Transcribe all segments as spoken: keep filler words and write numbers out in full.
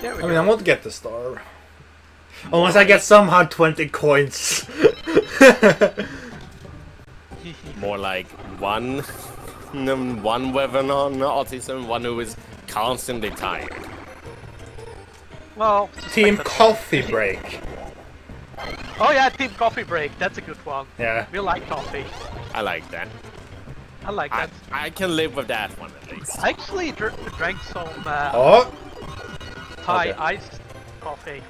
There we I go. mean, I won't get the star. Unless I get somehow twenty coins. More like one, one weapon on autism, one who is constantly tired. Well, Team Coffee Break. Oh yeah, Team Coffee Break. That's a good one. Yeah. We like coffee. I like that. I like that. I, I can live with that one at least. I actually dr drank some uh, oh. Thai okay. iced coffee.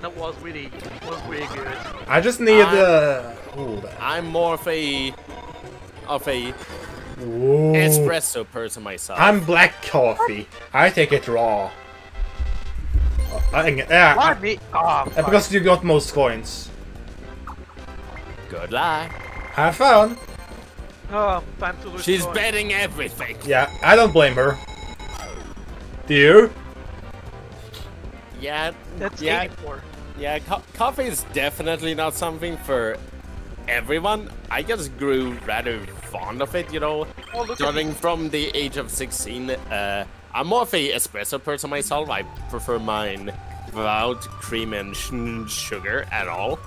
That was really, it was really good. I just need the. Uh, I'm more of a, of a Ooh. espresso person myself. I'm black coffee. I take it raw. I, uh, Why me? Oh, because fine. you got most coins. Good luck. Have fun. Oh, time to lose. She's coins. betting everything. Yeah, I don't blame her. Do you? Yeah. That's yeah. eighty-four. Yeah, co coffee is definitely not something for everyone. I just grew rather fond of it, you know. Oh, starting from the age of sixteen, uh, I'm more of a espresso person myself. I prefer mine without cream and sh sugar at all.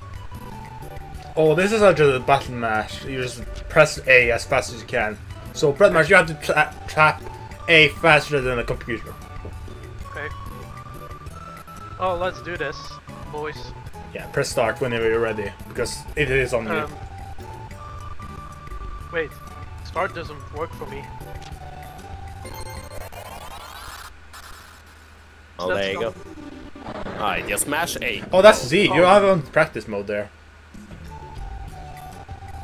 Oh, this is not just a button mash. You just press A as fast as you can. So pretty much you have to tra tap A faster than a computer. Okay. Oh, let's do this, boys. Yeah, press start whenever you're ready, because it is on um, me. Wait, start doesn't work for me. Oh, so there you go. Alright, just mash A. Oh, that's Z. Oh. You have on practice mode there.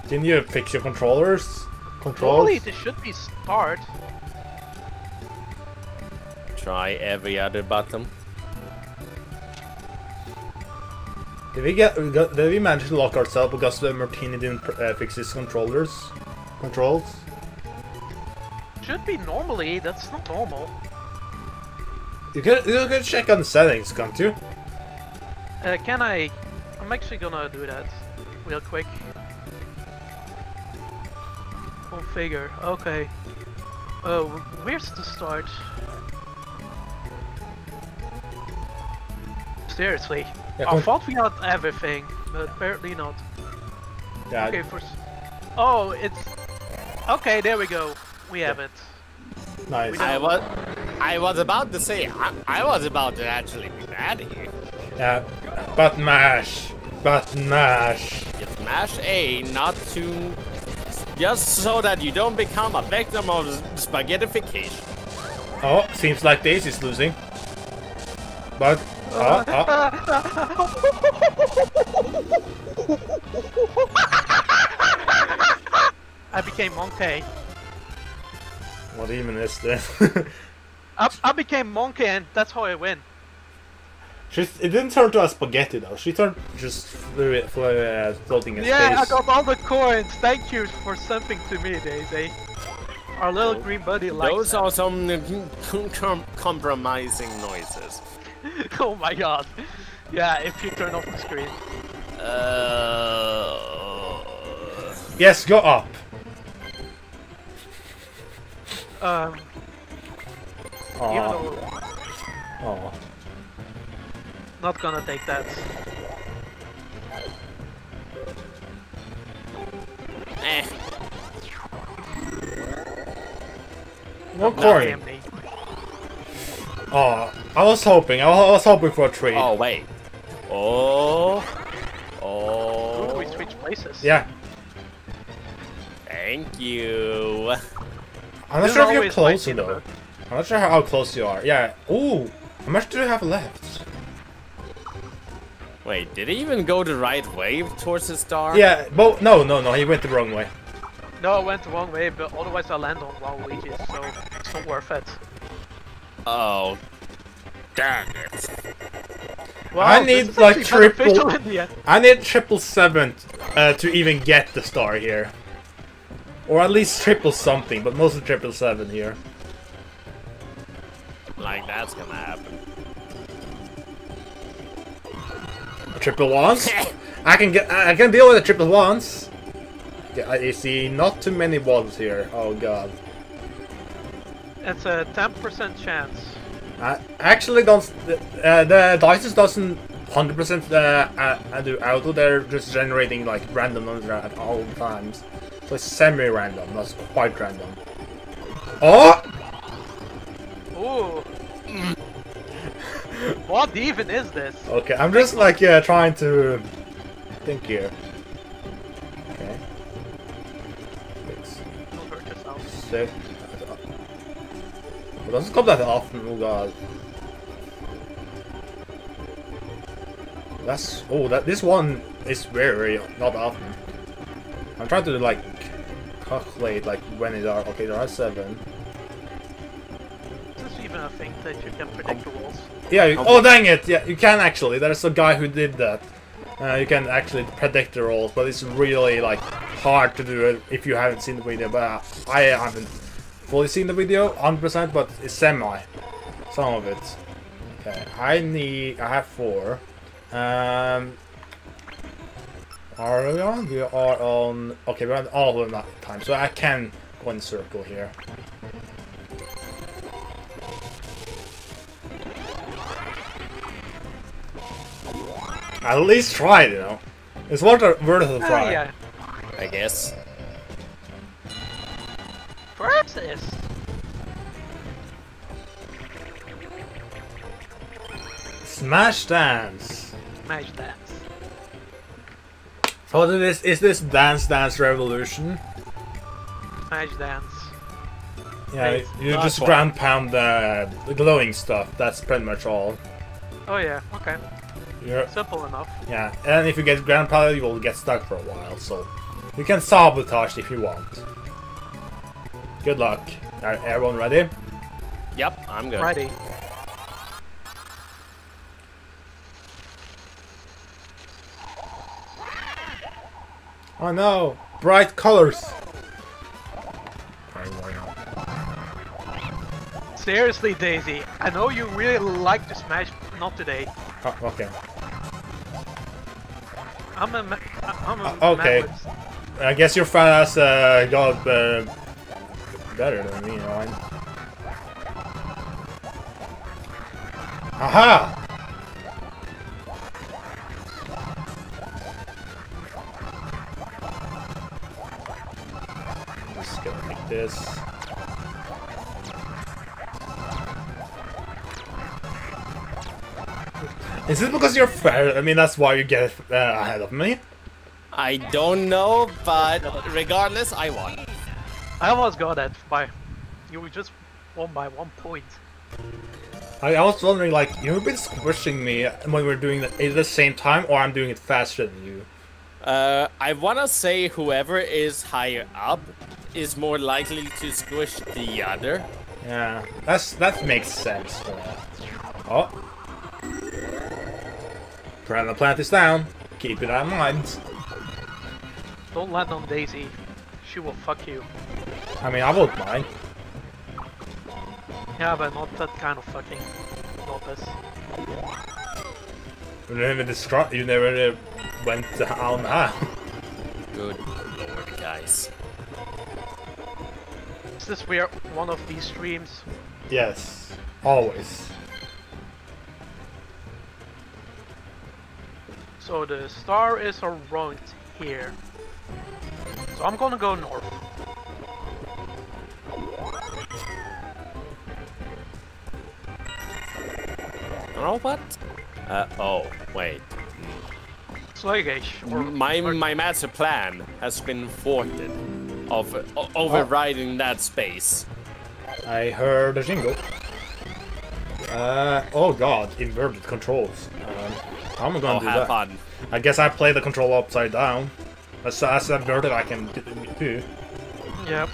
Didn't you fix your controllers? Controls? Normally, this should be start. Try every other button. Did we get? Did we manage to lock ourselves because the Murteenee didn't uh, fix his controllers? Controls? Should be normally. That's not normal. You could you could check on the settings, can't you? Uh, can I? I'm actually gonna do that real quick. Configure. Okay. Oh, where's the start? Seriously. Yeah, I thought we had everything, but apparently not. Yeah, okay, for... Oh, it's... Okay, there we go. We have it. Nice. I was, I was about to say, I, I was about to actually be mad here. Yeah, button mash. Button mash. Just mash A, not to... Just so that you don't become a victim of spaghettification. Oh, seems like Daisy's losing. But... Uh, uh. I became monkey. What even is this? I, I became monkey and that's how I win. She's, it didn't turn to a spaghetti though, she turned just flew, flew, uh, floating in yeah, space. Yeah, I got all the coins, thank you for something to me, Daisy. Our little oh, green buddy likes Those that. are some com compromising noises. Oh my god. Yeah, if you turn off the screen. Uh... Yes, go up. Um. Aww. You know, Aww. Not gonna take that. Eh. What coin? Oh, I was hoping. I was hoping for a trade. Oh wait. Oh. Oh. Could we switch places? Yeah. Thank you. I'm not sure if you're close though. I'm not sure how close you are. Yeah. Ooh. How much do you have left? Wait, did he even go the right way towards the star? Yeah. But no, no, no. He went the wrong way. No, I went the wrong way, but otherwise I land on wrong wages, so it's not worth it. Oh, dang it! Wow, I need like triple. I need triple seven uh, to even get the star here, or at least triple something, but mostly triple seven here. Like that's gonna happen. Triple ones. I can get. I can deal with the triple ones. Yeah, I see not too many ones here. Oh god. It's a ten percent chance. I actually don't. Uh, the dices doesn't one hundred percent uh, do auto. They're just generating like random numbers at all times. So it's semi-random, not quite random. Oh! Ooh. What even is this? Okay, I'm just like uh, trying to think here. Okay. Six. Don't hurt yourself. Six. It doesn't come that often, oh god. That's... oh, that this one is very, very not often. I'm trying to like calculate like when it are. Okay, there are seven. Is this even a thing that you can predict the walls? Yeah, you, oh dang it! Yeah, you can actually. There's a guy who did that. Uh, you can actually predict the rolls, but it's really like hard to do it if you haven't seen the video. But uh, I haven't fully seen the video, one hundred percent, but it's semi. Some of it. Okay, I need. I have four. Um, are we on? We are on. Okay, we're on all of them at the time, so I can go in circle here. At least try it, you know. It's worth a worth a try. Uh, yeah. I guess. Perhaps it is. Smash dance. Smash dance. So this is this Dance Dance Revolution? Smash dance. Yeah, Wait, you just ground pound the glowing stuff. That's pretty much all. Oh yeah. Okay. You're, Simple enough. Yeah, and if you get grandpa, you will get stuck for a while, so you can sabotage if you want. Good luck. Are everyone ready? Yep, I'm good. Ready. Oh no! Bright colors! Seriously, Daisy, I know you really like to smash, but not today. Oh, okay. I'm a ma I'm a uh, okay. I guess your fat ass uh, got uh, better than me, you know. I'm... Aha! I'm just gonna make this. Is it because you're fair? I mean, that's why you get uh, ahead of me? I don't know, but regardless, I won. I almost got that by... You just won by one point. I, I was wondering, like, you've been squishing me when we're doing it at the same time, or I'm doing it faster than you? Uh, I wanna say whoever is higher up is more likely to squish the other. Yeah, that's that makes sense for that. Oh. The plant is down. Keep it in mind. Don't land on Daisy. She will fuck you. I mean, I won't mind. Yeah, but not that kind of fucking. Not this. You never described. You never uh, went down. Ah. Good lord, guys. Is this where one of these streams? Yes, always. So the star is around here. So I'm gonna go north. Oh, what? Uh, oh, wait. Sluggish. My, my master plan has been thwarted of o overriding oh. that space. I heard a jingle. Uh, oh god, inverted controls. Um, I'm gonna oh, do have that. Fun. I guess I play the controller upside down. That's that's inverted I can do. Yep.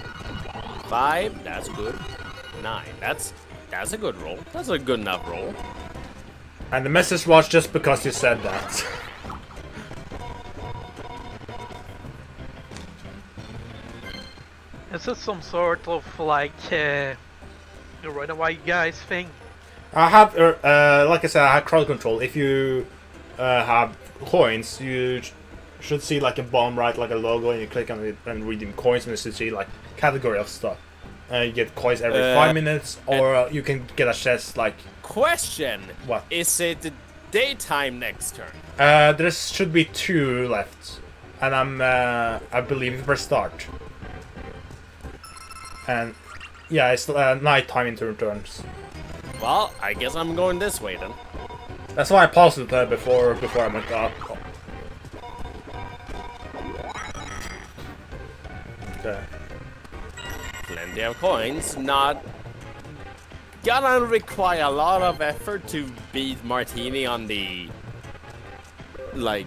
Five, that's good. Nine, that's that's a good roll. That's a good enough roll. And the message was just because you said that. Is this some sort of like uh, the runaway guys thing? I have, uh, uh, like I said, I have crowd control. If you Uh, have coins, you sh should see like a bomb, right, like a logo, and you click on it and redeem coins, and you should see like category of stuff. Uh, you get coins every uh, five minutes, or uh, you can get a chest like question. What? Is it daytime next turn? Uh, there should be two left. And I'm, uh, I believe it will start. And yeah, it's uh, nighttime in two turns. Well, I guess I'm going this way then. That's why I paused it there before, before I went up. Okay. Plenty of coins, not gonna require a lot of effort to beat Murteenee on the, like,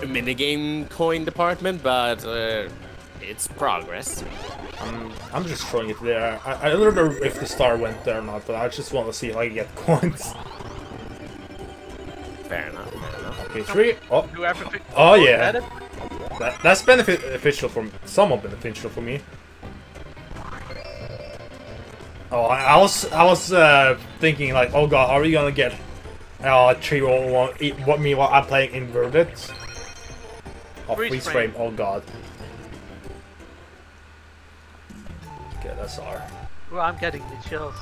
minigame coin department, but uh, it's progress. I'm, I'm just throwing it there. I, I don't remember if the star went there or not, but I just want to see if I can get coins. Fair enough, fair enough. Okay, three. Oh, oh yeah. That, that's beneficial for me. Somewhat beneficial for me. Oh, I, I was, I was uh, thinking like, oh god, are we gonna get uh, three or one? Eat, what me? What I'm playing inverted? Oh, freeze frame. Oh god. Okay, that's R. Well, I'm getting the chills.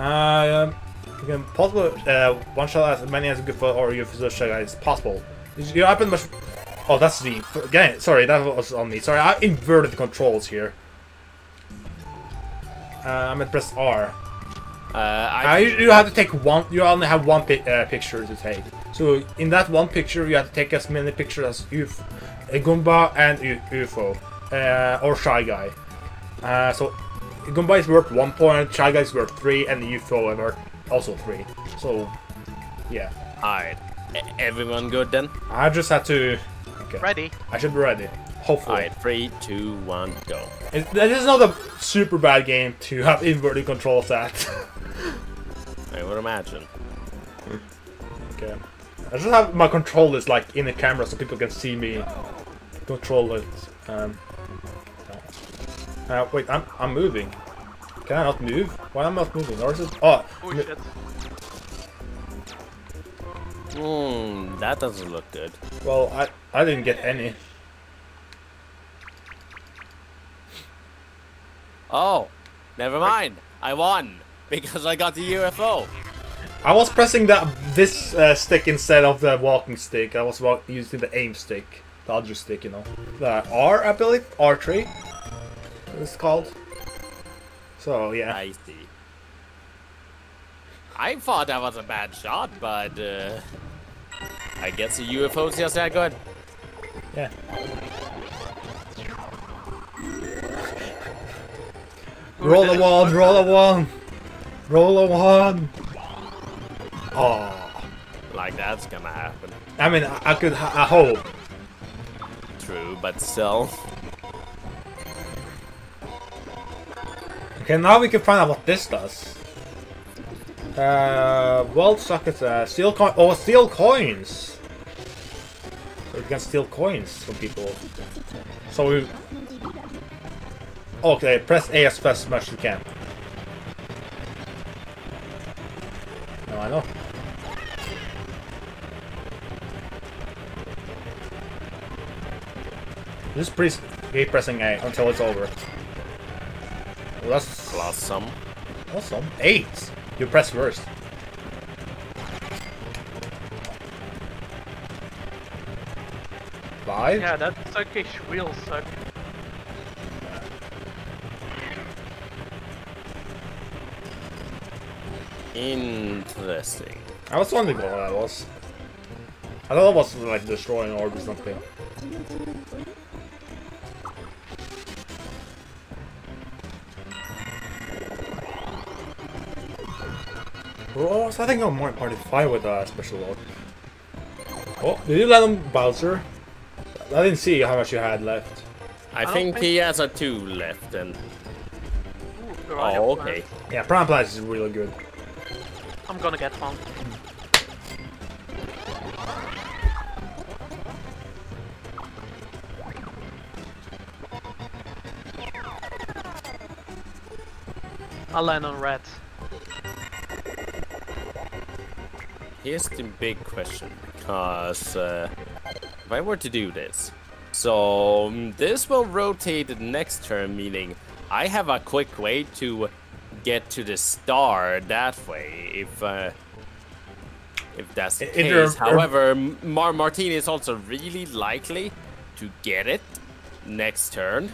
Uh, um, you can possibly uh, one shot as many as good for, or you the shot as possible. You open much. Oh, that's the again. Sorry, that was on me. Sorry, I inverted the controls here. Uh, I'm gonna press R. Uh, I uh, you, you have to take one. You only have one pi uh, picture to take. So in that one picture, you have to take as many pictures as Uf uh, Goomba and U UFO uh, or Shy Guy. Uh, so Goomba is worth one point, Shy Guy is worth three, and the U F O is worth also three. So yeah. Alright, everyone good then? I just had to. Okay. Ready. I should be ready. Hopefully. Alright, three, two, one, go. It, that is not a super bad game to have inverted controls at. I would imagine. Okay. I just have my control is like in the camera so people can see me control it. Um. Uh, wait, I'm I'm moving. Can I not move? Why am I not moving? Or is it? Oh. Oh shit. Hmm, that doesn't look good. Well, I I didn't get any. Oh, never mind. I won because I got the U F O. I was pressing that this uh, stick instead of the walking stick. I was walk using the aim stick, the other stick, you know. The R, I believe, R three. It's called. So yeah. I see. I thought that was a bad shot, but uh, I guess the U F O's just that good. Yeah. Roll a one, roll a one, roll a one. Oh, like that's gonna happen. I mean, I, I could, I hope. True, but still. Okay, now we can find out what this does. Uh, world sockets, uh, steal coin, oh, steal coins! So you can steal coins from people. So we... Okay, press A as fast as you can. No, I know. Just please keep pressing A until it's over. Well, that's... Plus some. Plus some? Eight! You press first. Five? Yeah, that suckish wheel suck. Yeah. Interesting. I was wondering what that was. I thought it was like destroying orb or something. Oh, so I think I'm more party five with a special load. Oh, did you let him Bowser? I didn't see how much you had left. I, I think, think he has a two left and... Ooh, oh, okay. Plans. Yeah, Prime Plans is really good. I'm gonna get one. I'll land on red. Here's the big question, because uh, if I were to do this, so um, this will rotate the next turn, meaning I have a quick way to get to the star that way if uh, if that's the it, case. It, However, Mar Murteenee is also really likely to get it next turn.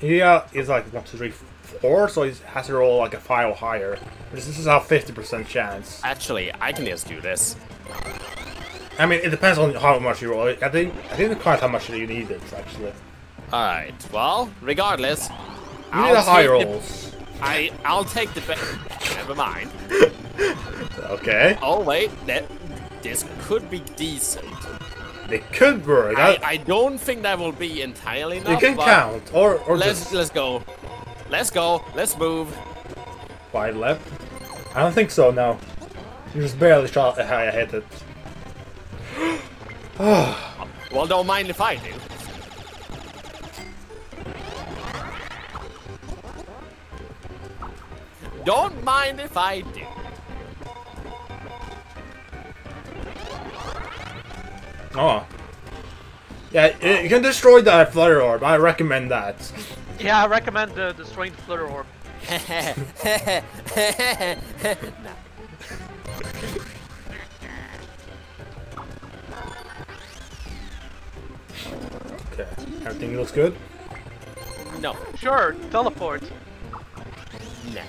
Yeah, is like not three, four, so he has to roll like a five or higher. This, this is a fifty percent chance. Actually, I can just do this. I mean, it depends on how much you roll. I think I think it's quite how much you need it actually. All right. Well, regardless, you I'll need a high rolls. The, I I'll take the. Never mind. Okay. Oh wait, that this could be decent. It could work. I, I don't think that will be entirely enough. You can count, or or let's just... let's go, let's go, let's move. Wide left. I don't think so. No, you just barely shot. I hit it. Well, don't mind if I do. Don't mind if I do. Oh. Yeah, you can destroy that Flutter Orb. I recommend that. Yeah, I recommend uh, destroying the Flutter Orb. Okay, everything looks good? No. Sure, teleport. Nah.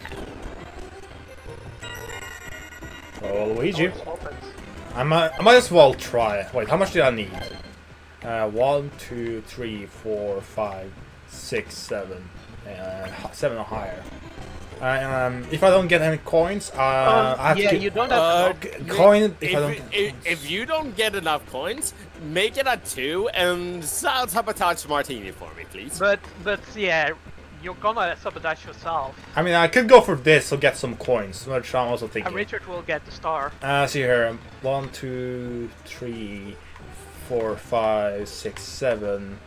Oh, Luigi. Oh, I might, I might as well try. Wait, how much do I need? Uh, one, two, three, four, five, six, seven, uh, seven or higher. Uh, um, if I don't get any coins, uh, um, I have yeah, to you don't have uh, coin. If, if, I don't get if, if you don't get enough coins, make it a two and sabotage Murteenee for me, please. But but yeah, you're gonna sabotage yourself. I mean, I could go for this or get some coins, which I'm also thinking. And Richard will get the star. Uh, see here. One, two, three, four, five, six, seven,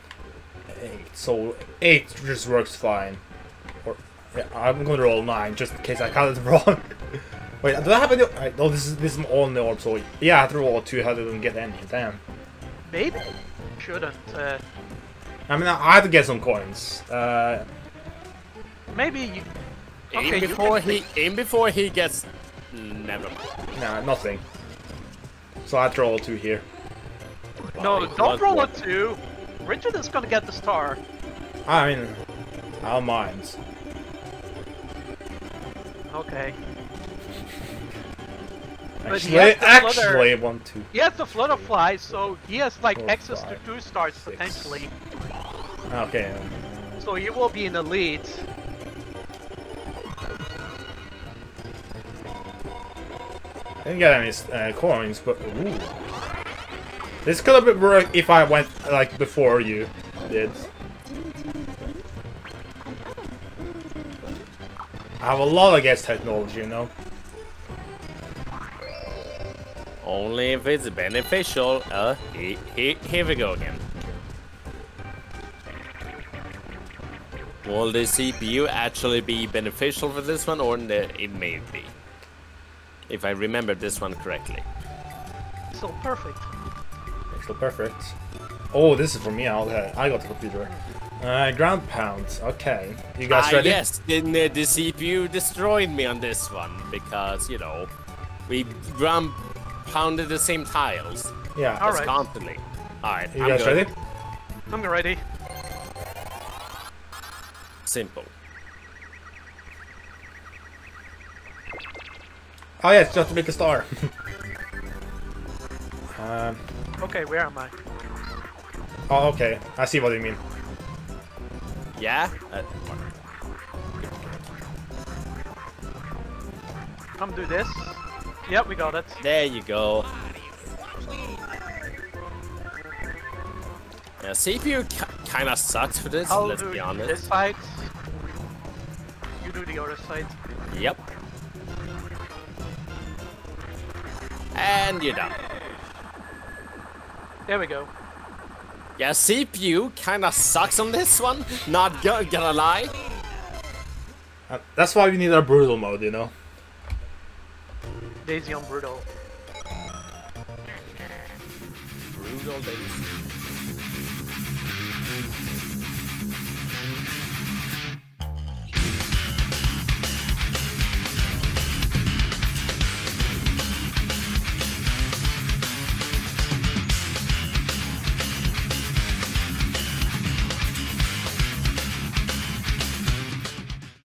eight. So eight just works fine. Or, yeah, I'm gonna roll nine just in case I counted wrong. Wait, do I have any? Right, no, this is this is only orb. So yeah, I have to roll two. I didn't get any. Damn. Maybe shouldn't. Uh... I mean, I have to get some coins. Uh. Maybe you... Okay, aim before you he aim before he gets never mind. Nah, nothing. So I roll a two here. No, don't one, roll one. a two. Richard is gonna get the star. I mean, I don't mind. Okay. actually, actually one two. He has the Flutterfly, so he has like Four, access five, to two stars six. potentially. Okay. So he will be in the lead. I didn't get any uh, coins, but ooh. This could have worked if I went like before you did. I have a lot against technology, you know. Only if it's beneficial. Uh, he, he, here we go again. Will the C P U actually be beneficial for this one, or it may be? If I remember this one correctly. So perfect. So perfect. Oh, this is for me. I'll, uh, I got the computer. Uh, ground pound. Okay. You guys uh, ready? Yes. The, the C P U destroyed me on this one because, you know, we ground pounded the same tiles. Yeah. All right. Constantly. All right. You I'm guys good. ready? I'm ready. Simple. Oh yeah, it's just to make a star. um, okay, where am I? Oh, okay. I see what you mean. Yeah? Uh, Come do this. Yep, we got it. There you go. Yeah, C P U ki kind of sucks for this, I'll let's do be honest. this side. You do the other side. Yep. And you're done. There we go. Yeah, C P U kind of sucks on this one. Not go gonna lie. Uh, that's why we need our brutal mode, you know. Daisy on brutal. Brutal Daisy.